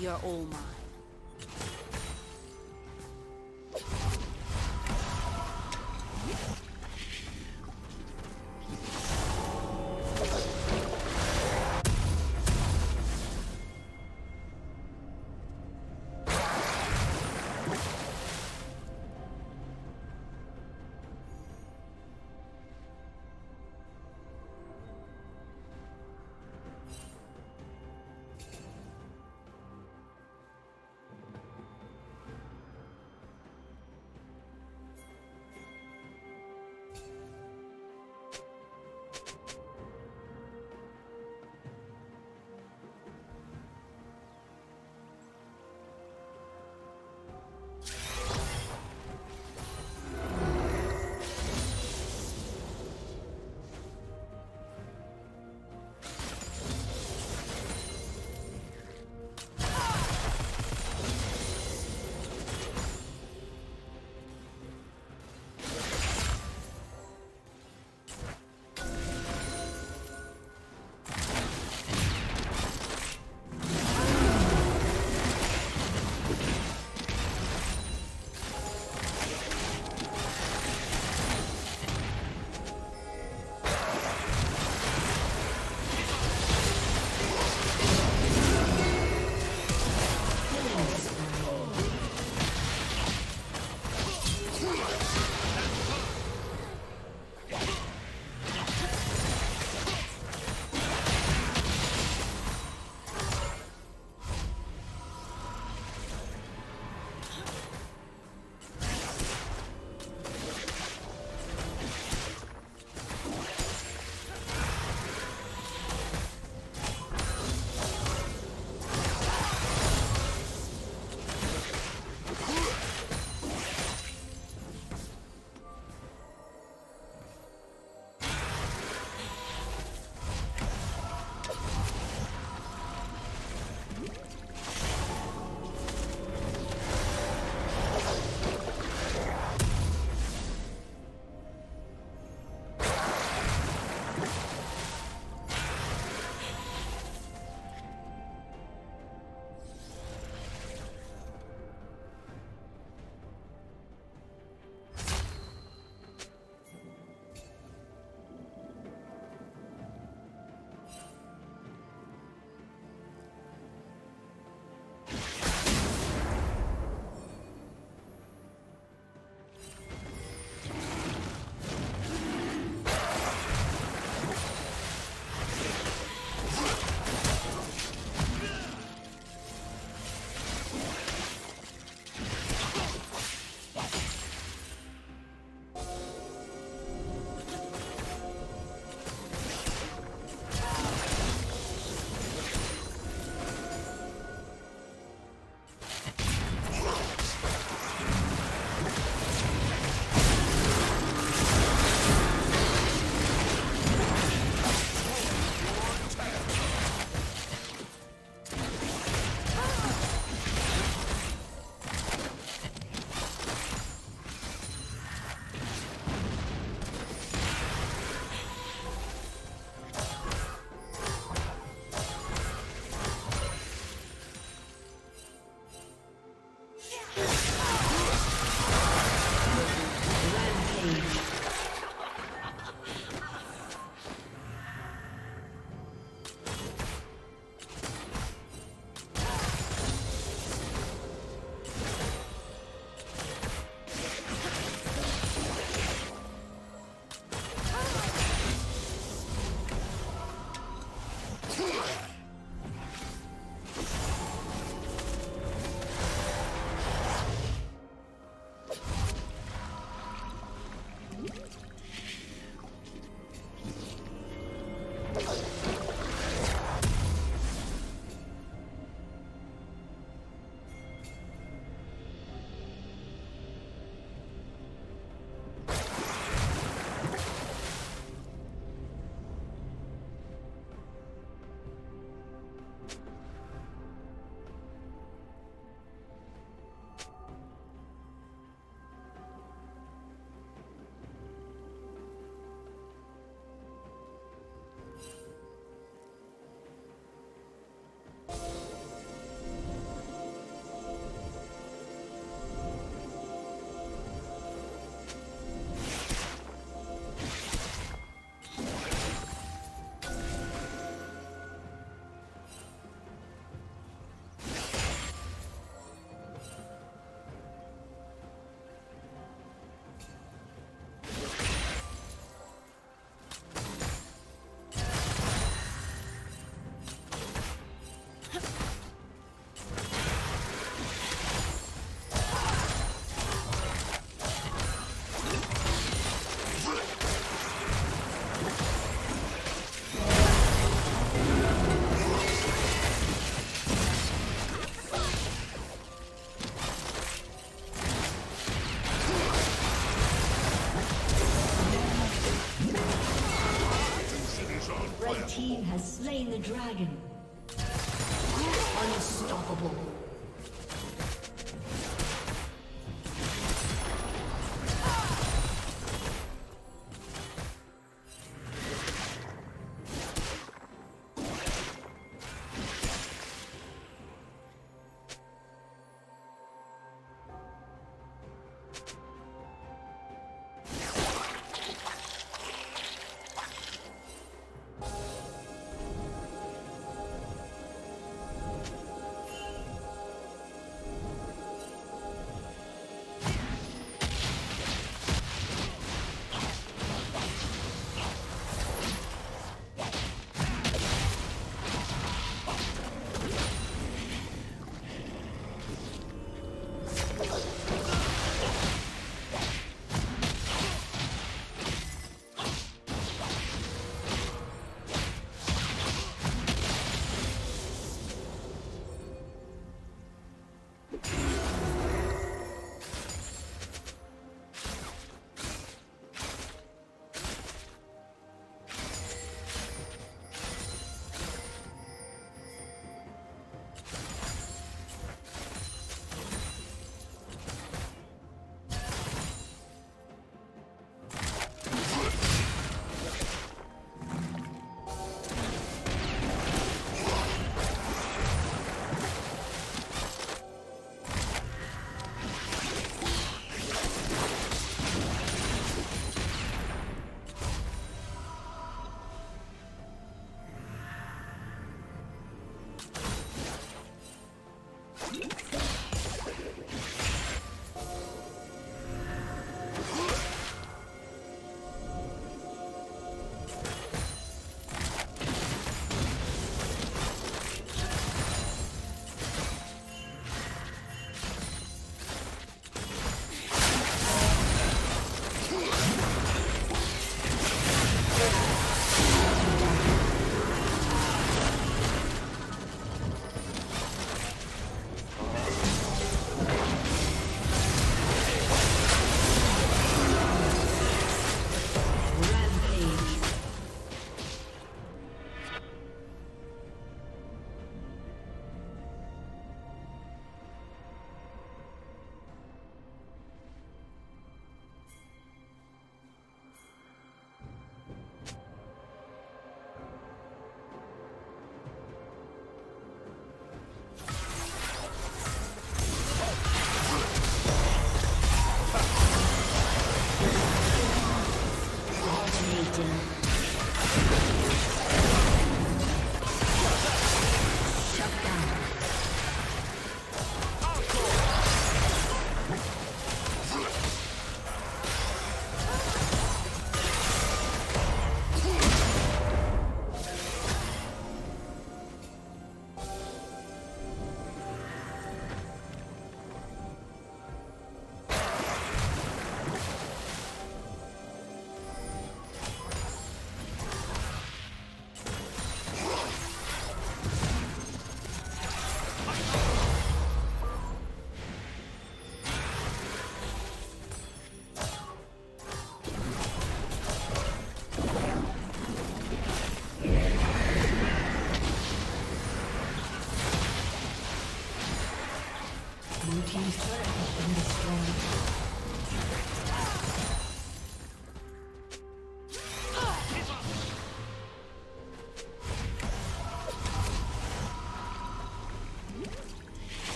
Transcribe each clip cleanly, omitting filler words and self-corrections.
You're all mine. The red team has slain the dragon. Unstoppable.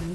Blue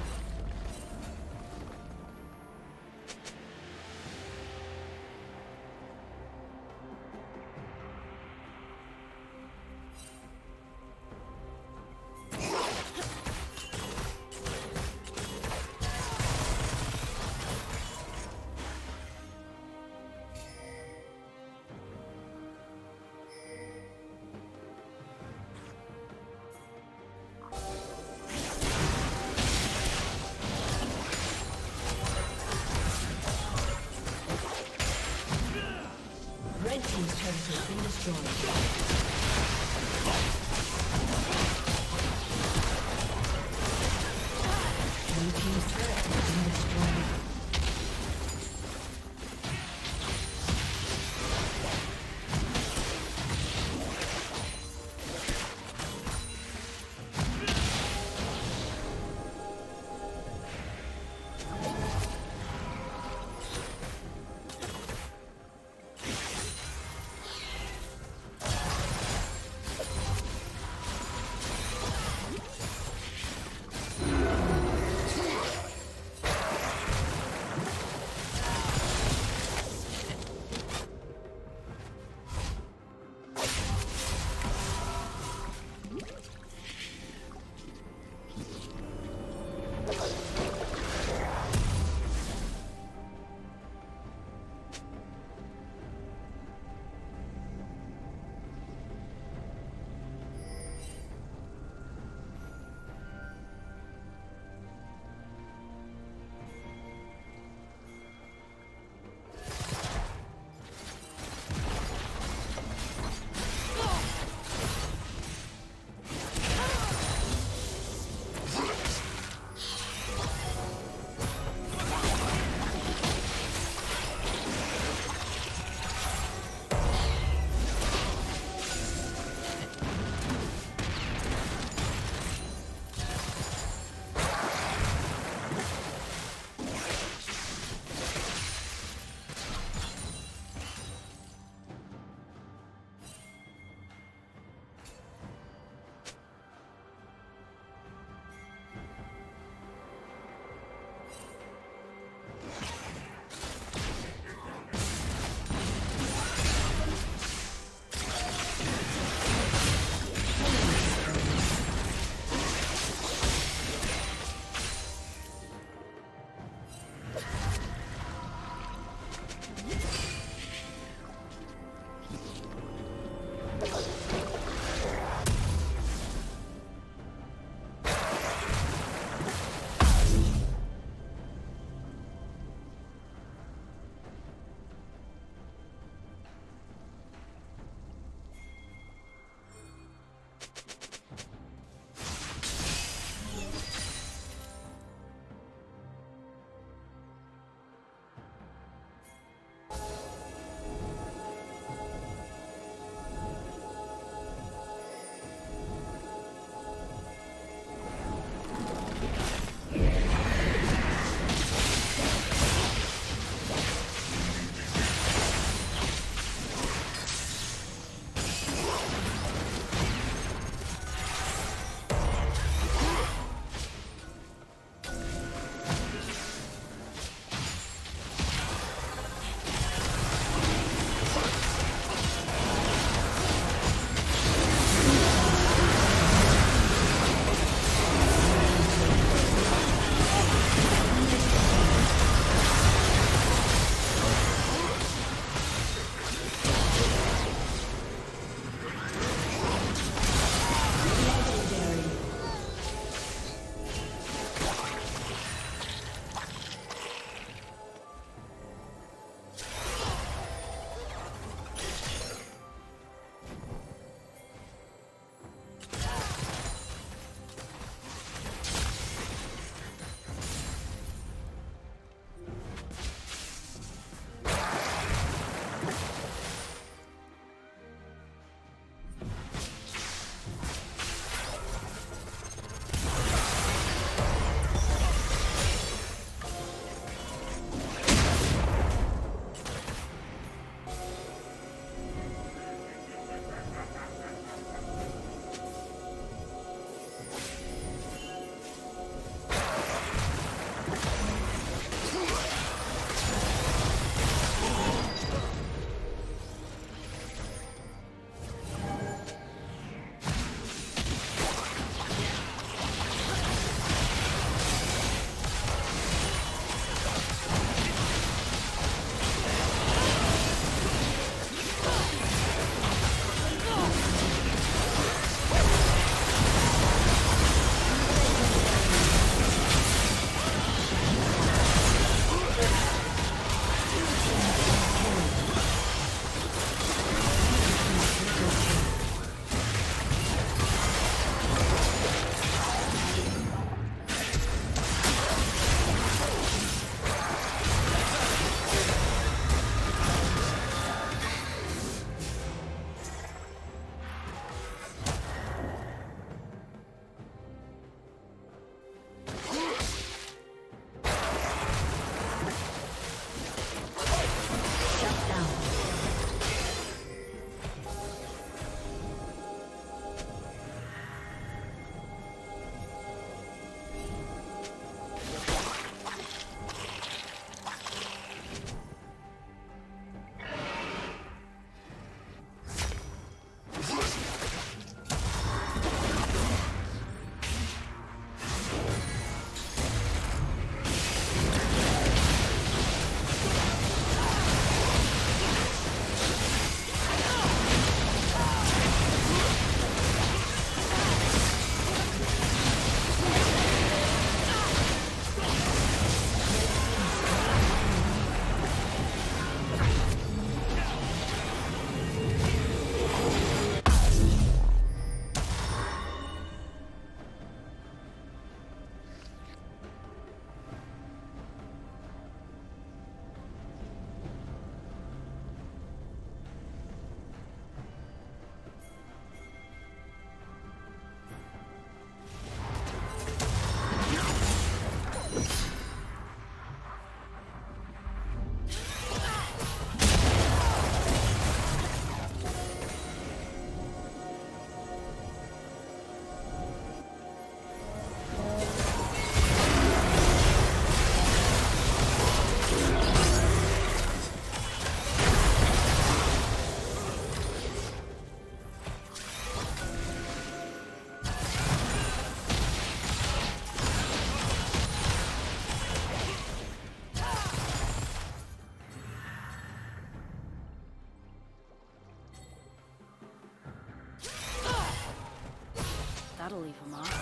That'll leave a mark. Blue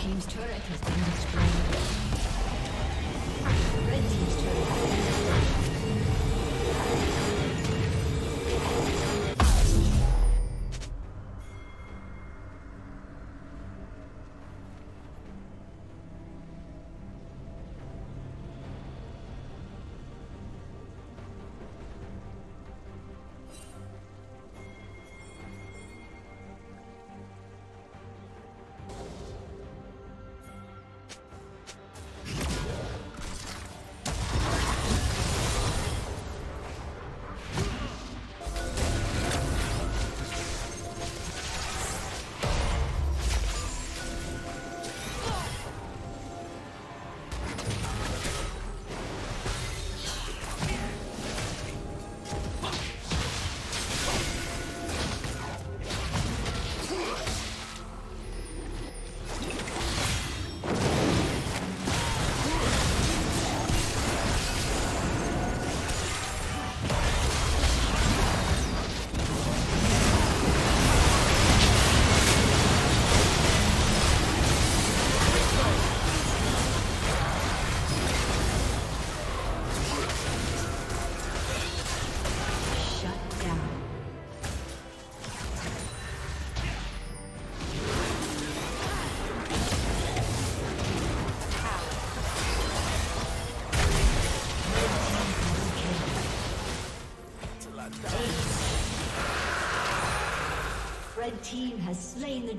team's turret has been destroyed. Red team's turret has been destroyed. The team has slain the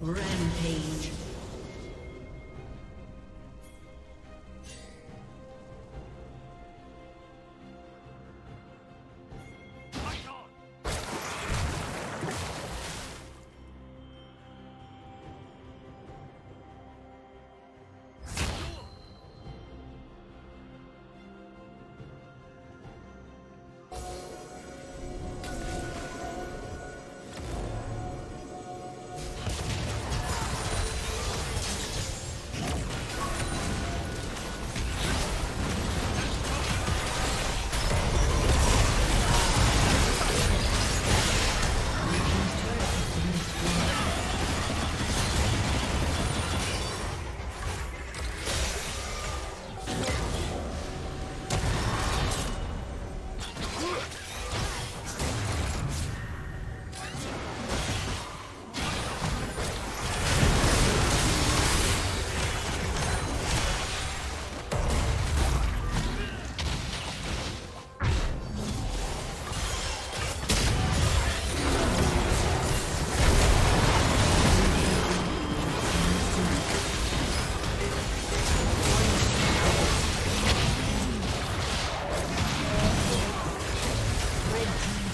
Rampage.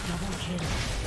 Double kill.